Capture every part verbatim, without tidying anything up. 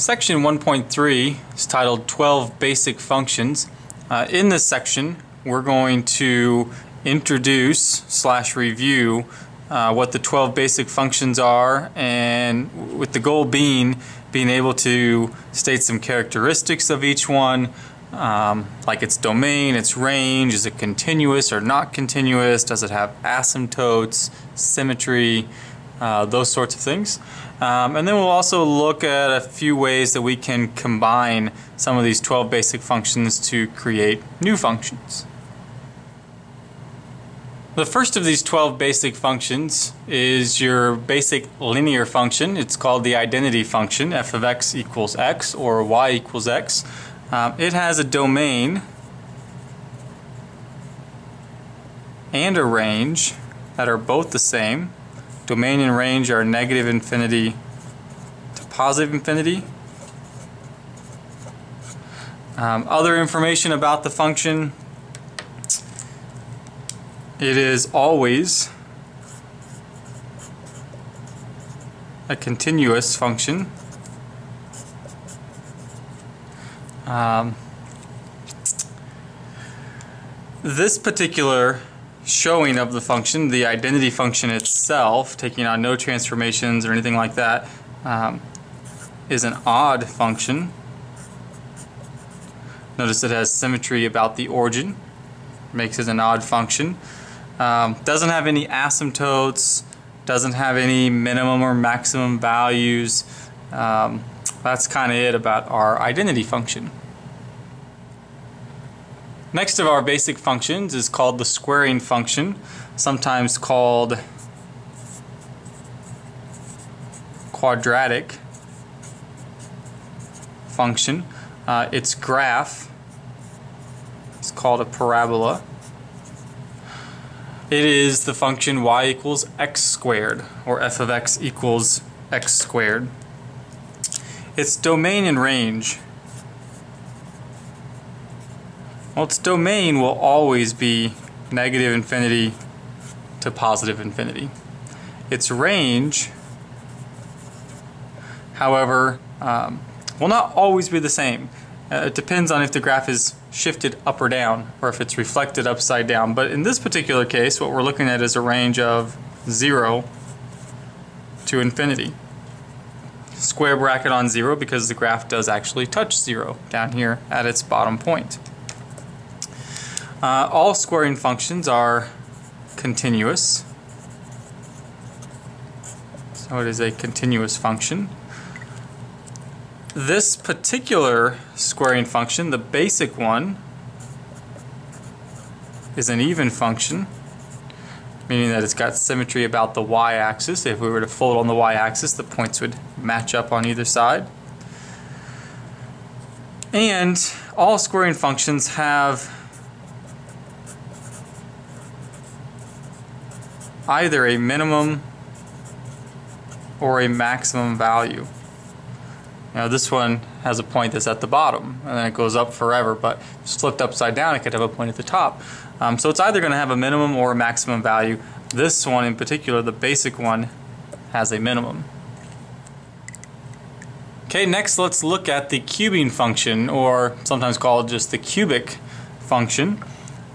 Section one point three is titled twelve Basic Functions. Uh, in this section, we're going to introduce slash review uh, what the twelve basic functions are, and with the goal being being able to state some characteristics of each one, um, like its domain, its range, is it continuous or not continuous, does it have asymptotes, symmetry, Uh, those sorts of things. Um, and then we'll also look at a few ways that we can combine some of these twelve basic functions to create new functions. The first of these twelve basic functions is your basic linear function. It's called the identity function, f of x equals x or y equals x. Um, it has a domain and a range that are both the same. Domain and range are negative infinity to positive infinity. Um, other information about the function: it is always a continuous function. Um, this particular showing of the function, the identity function itself, taking on no transformations or anything like that, um, is an odd function. Notice it has symmetry about the origin, makes it an odd function. Um, doesn't have any asymptotes, doesn't have any minimum or maximum values. Um, that's kind of it about our identity function. Next of our basic functions is called the squaring function, sometimes called quadratic function. Uh, its graph is called a parabola. It is the function y equals x squared, or f of x equals x squared. Its domain and range. Well, its domain will always be negative infinity to positive infinity. Its range, however, um, will not always be the same. Uh, it depends on if the graph is shifted up or down, or if it's reflected upside down. But in this particular case, what we're looking at is a range of zero to infinity. Square bracket on zero because the graph does actually touch zero down here at its bottom point. Uh, all squaring functions are continuous, so it is a continuous function. This particular squaring function, the basic one, is an even function, meaning that it's got symmetry about the y-axis. If we were to fold on the y-axis, the points would match up on either side. And all squaring functions have either a minimum or a maximum value. Now this one has a point that's at the bottom and then it goes up forever, but flipped upside down it could have a point at the top. Um, so it's either going to have a minimum or a maximum value. This one in particular, the basic one, has a minimum. Okay, next let's look at the cubing function, or sometimes called just the cubic function.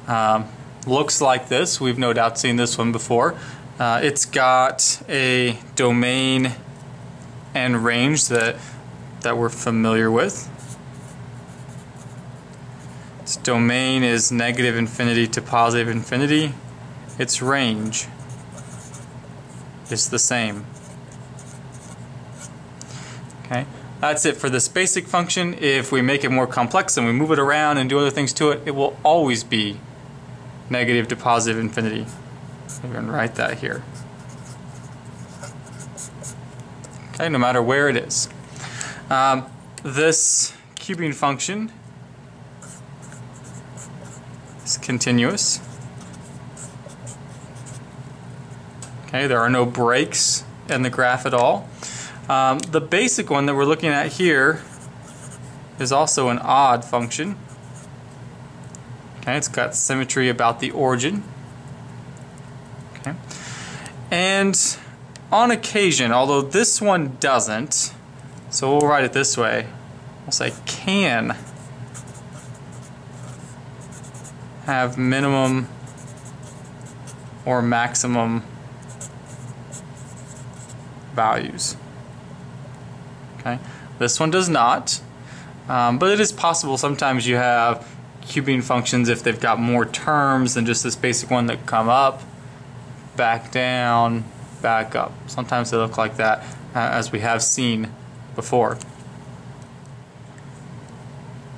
Um, looks like this. We've no doubt seen this one before. Uh, it's got a domain and range that that we're familiar with. Its domain is negative infinity to positive infinity. Its range is the same. Okay, that's it for this basic function. If we make it more complex and we move it around and do other things to it, it will always be negative to positive infinity. I'm going to write that here. Okay, no matter where it is. Um, this cubing function is continuous. Okay, there are no breaks in the graph at all. Um, the basic one that we're looking at here is also an odd function. Okay, it's got symmetry about the origin. Okay. And on occasion, although this one doesn't, So we'll write it this way. We'll say can have minimum or maximum values. Okay, this one does not, um, but it is possible sometimes you have cubing functions if they've got more terms than just this basic one that come up, back down, back up. Sometimes they look like that, uh, as we have seen before.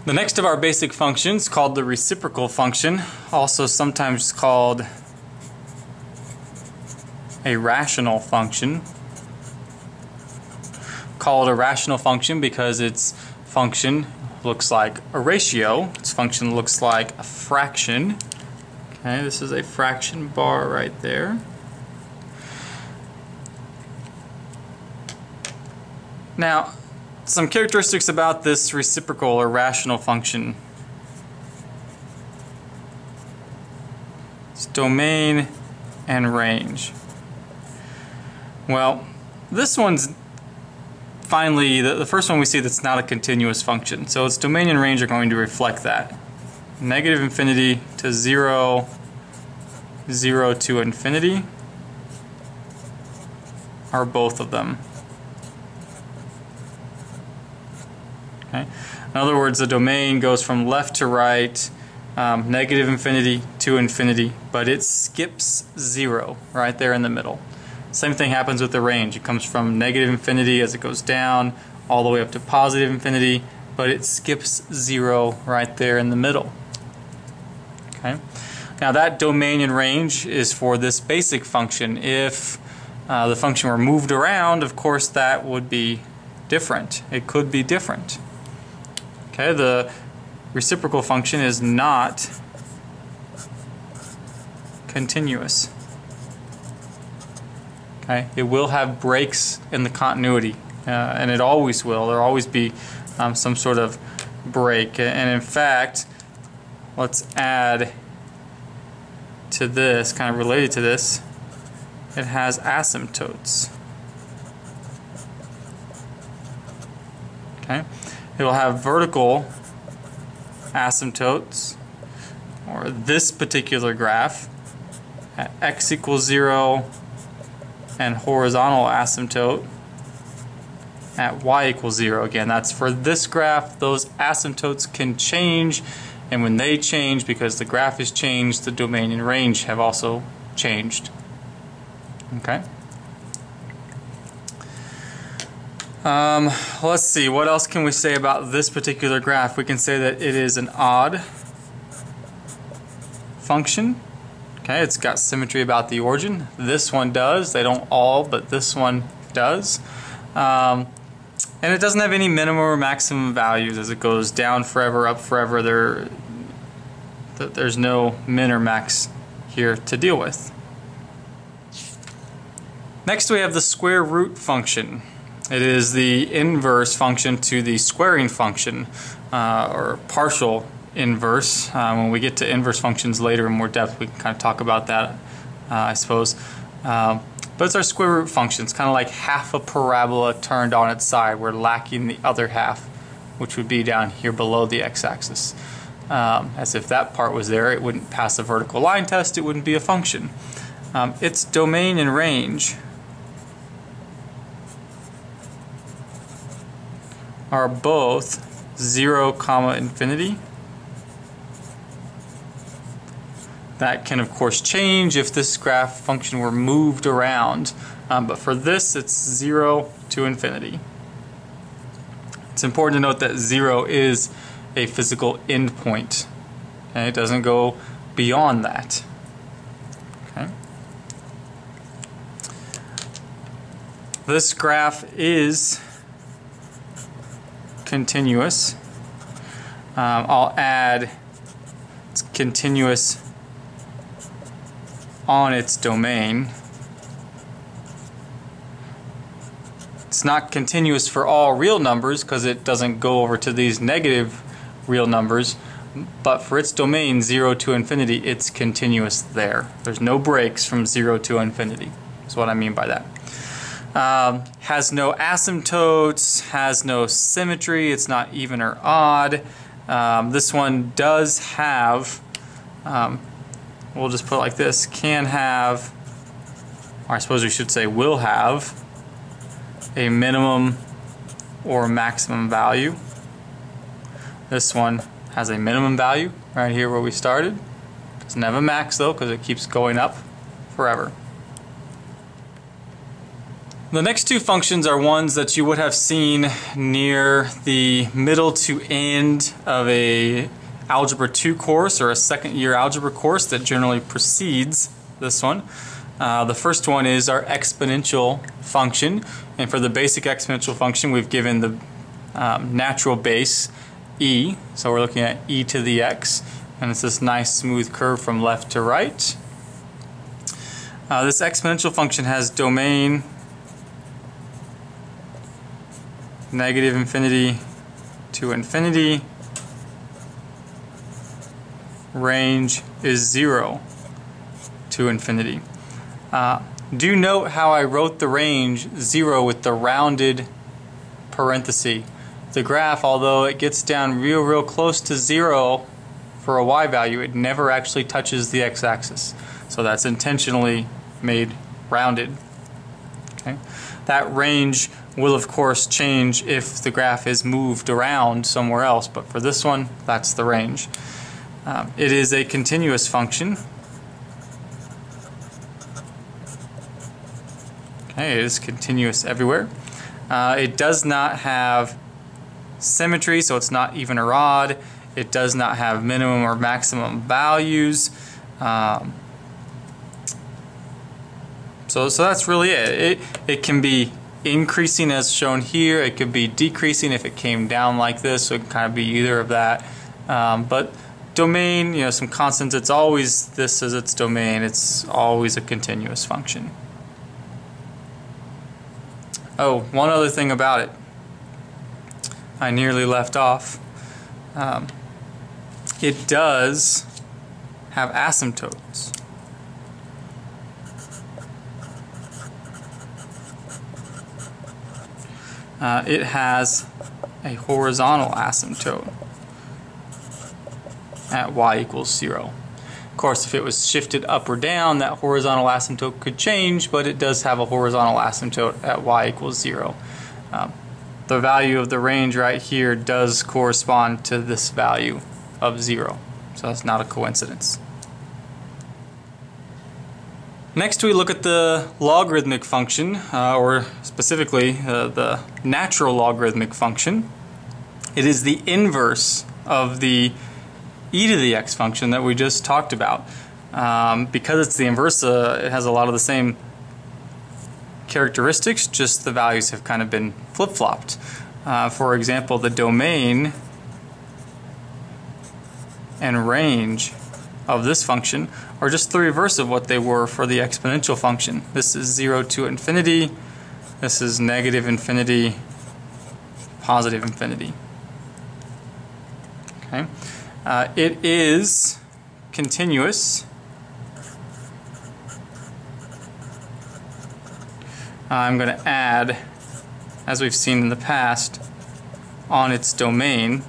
The next of our basic functions, called the reciprocal function, also sometimes called a rational function. Called a rational function because its function looks like a ratio. Its function looks like a fraction. Okay, this is a fraction bar right there. Now, some characteristics about this reciprocal or rational function. It's domain and range. Well, this one's finally, the, the first one we see that's not a continuous function. So its domain and range are going to reflect that. Negative infinity to zero, zero to infinity are both of them. Okay. In other words, the domain goes from left to right, um, negative infinity to infinity, but it skips zero right there in the middle. Same thing happens with the range. It comes from negative infinity as it goes down all the way up to positive infinity, but it skips zero right there in the middle. Okay. Now that domain and range is for this basic function. If uh, the function were moved around, of course that would be different. It could be different. Okay, the reciprocal function is not continuous. Okay, it will have breaks in the continuity, uh, and it always will. There will always be um, some sort of break. And in fact, let's add to this, kind of related to this, it has asymptotes. Okay, it will have vertical asymptotes, or this particular graph at x equals zero, and horizontal asymptote at y equals zero. Again, that's for this graph. Those asymptotes can change, and when they change, because the graph has changed, the domain and range have also changed. Okay. Um, let's see, what else can we say about this particular graph? We can say that it is an odd function. Okay, it's got symmetry about the origin. This one does. They don't all, but this one does. Um, and it doesn't have any minimum or maximum values as it goes down forever, up forever. There, th there's no min or max here to deal with. Next we have the square root function. It is the inverse function to the squaring function, uh, or partial inverse. Uh, when we get to inverse functions later in more depth, we can kind of talk about that, uh, I suppose. Um, but it's our square root function. It's kind of like half a parabola turned on its side. We're lacking the other half, which would be down here below the x-axis. Um, as if that part was there, it wouldn't pass a vertical line test, it wouldn't be a function. Um, its domain and range are both zero comma infinity. That can of course change if this graph function were moved around, um, but for this it's zero to infinity. It's important to note that zero is a physical endpoint, and it doesn't go beyond that. Okay. This graph is continuous. Um, I'll add it's continuous on its domain. It's not continuous for all real numbers because it doesn't go over to these negative real numbers, but for its domain zero to infinity, it's continuous there. There's no breaks from zero to infinity, is what I mean by that. Um, has no asymptotes, has no symmetry, it's not even or odd. Um, this one does have, um, we'll just put it like this, can have, or I suppose we should say will have, a minimum or maximum value. This one has a minimum value right here where we started. Doesn't have a max though, because it keeps going up forever. The next two functions are ones that you would have seen near the middle to end of a Algebra two course or a second year algebra course that generally precedes this one. Uh, the first one is our exponential function, and for the basic exponential function we've given the um, natural base e, so we're looking at e to the x, and it's this nice smooth curve from left to right. Uh, this exponential function has domain negative infinity to infinity, range is zero to infinity. Uh, do note how I wrote the range zero with the rounded parenthesis. The graph, although it gets down real real close to zero for a y value, it never actually touches the x-axis, so that's intentionally made rounded. Okay? That range will of course change if the graph is moved around somewhere else, but for this one that's the range. Um, it is a continuous function. Okay, it is continuous everywhere. Uh, it does not have symmetry, so it's not even or odd. It does not have minimum or maximum values. Um, so, so that's really it. It, it can be increasing as shown here, it could be decreasing if it came down like this, so it can kind of be either of that. Um, but domain, you know, some constants, it's always this as its domain, it's always a continuous function. Oh, one other thing about it, I nearly left off. Um, it does have asymptotes. Uh, it has a horizontal asymptote at y equals zero. Of course, if it was shifted up or down, that horizontal asymptote could change, but it does have a horizontal asymptote at y equals zero. Um, the value of the range right here does correspond to this value of zero, so that's not a coincidence. Next we look at the logarithmic function, uh, or specifically uh, the natural logarithmic function. It is the inverse of the e to the x function that we just talked about. Um, because it's the inverse, uh, it has a lot of the same characteristics, just the values have kind of been flip-flopped. Uh, for example, the domain and range of this function are just the reverse of what they were for the exponential function. This is zero to infinity, this is negative infinity, positive infinity. Okay, uh, it is continuous, I'm going to add, as we've seen in the past, on its domain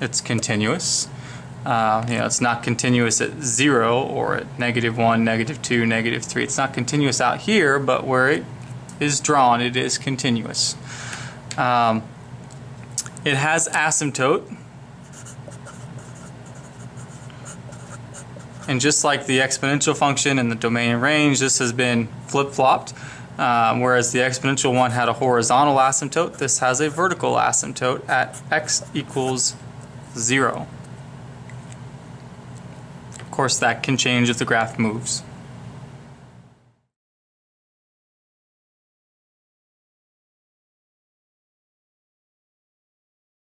it's continuous. Uh, you know, it's not continuous at zero or at negative one, negative two, negative three. It's not continuous out here, but where it is drawn, it is continuous. Um, it has asymptote, and just like the exponential function and the domain range, this has been flip-flopped. Um, whereas the exponential one had a horizontal asymptote, this has a vertical asymptote at x equals zero. Of course, that can change if the graph moves.